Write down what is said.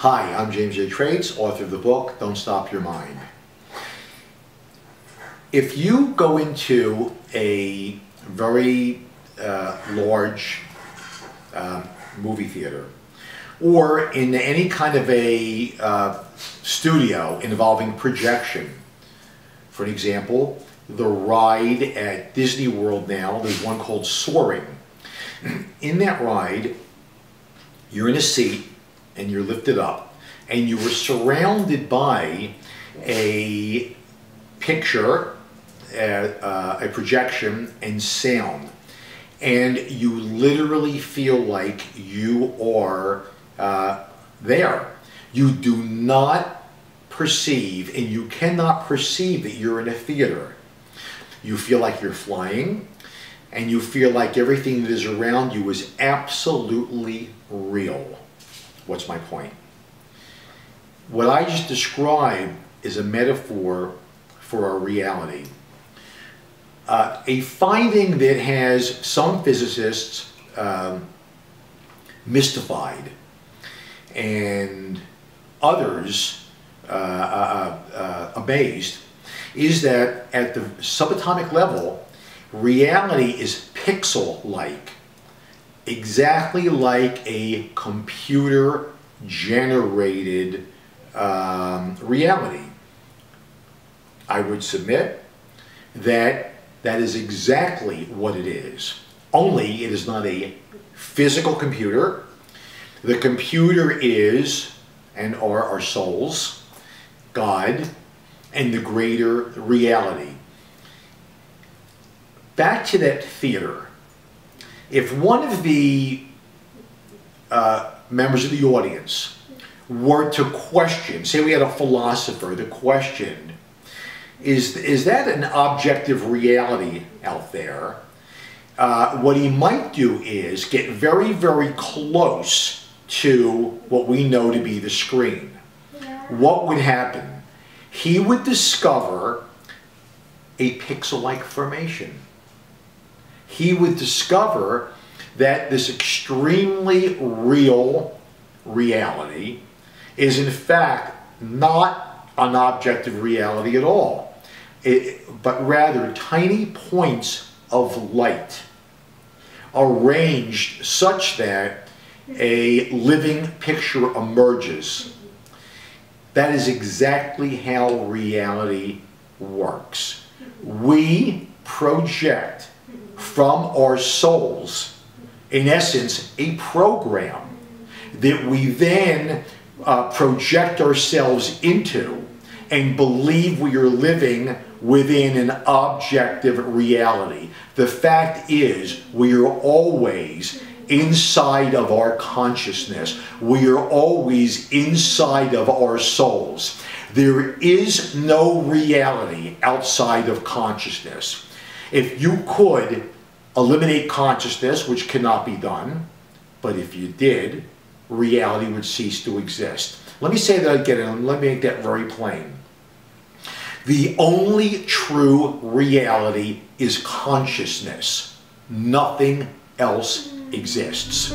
Hi, I'm James J. Traitz, author of the book, Don't Stop Your Mind. If you go into a very large movie theater, or in any kind of a studio involving projection, for an example, the ride at Disney World now, there's one called Soaring. In that ride, you're in a seat and you're lifted up and you were surrounded by a picture, a projection, and sound, and you literally feel like you are there. You do not perceive, and you cannot perceive, that you're in a theater. You feel like you're flying, and you feel like everything that is around you is absolutely real. What's my point? What I just described is a metaphor for our reality. A finding that has some physicists mystified and others amazed is that at the subatomic level, reality is pixel-like, exactly like a computer-generated reality. I would submit that that is exactly what it is, only it is not a physical computer. The computer is and are our souls, God, and the greater reality. Back to that theater. If one of the members of the audience were to question, say we had a philosopher that questioned, is that an objective reality out there? What he might do is get very, very close to what we know to be the screen. What would happen? He would discover a pixel-like formation. He would discover that this extremely real reality is in fact not an objective reality at all, but rather tiny points of light arranged such that a living picture emerges. That is exactly how reality works. We project from our souls, in essence, a program that we then project ourselves into and believe we are living within an objective reality. The fact is, we are always inside of our consciousness. We are always inside of our souls. There is no reality outside of consciousness. If you could eliminate consciousness, which cannot be done, but if you did, reality would cease to exist. Let me say that again, and let me make that very plain. The only true reality is consciousness. Nothing else exists.